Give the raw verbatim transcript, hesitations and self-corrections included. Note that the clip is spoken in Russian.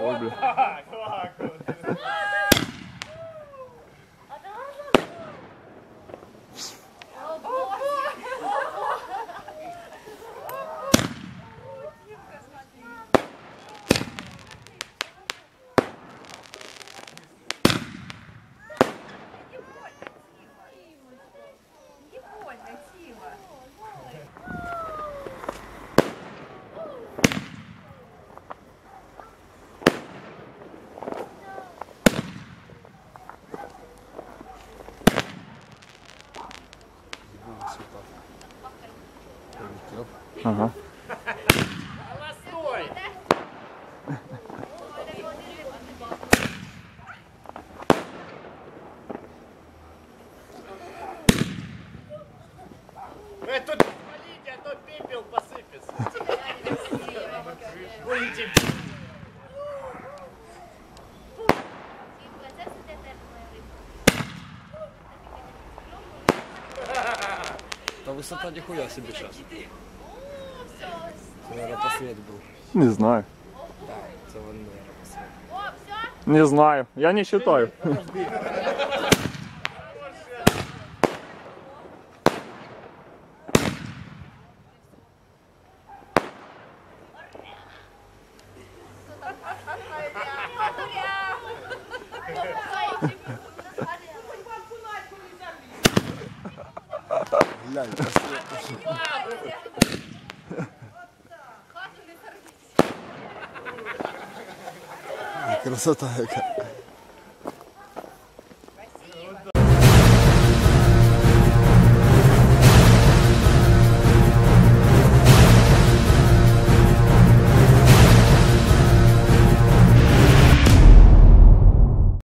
Ой, бля. Ага. Голосой! Э, тут валите, а то пепел посыпется. Будете. Да высота нихуя себе сейчас. Не знаю. Не знаю. Я не считаю. Красота какая.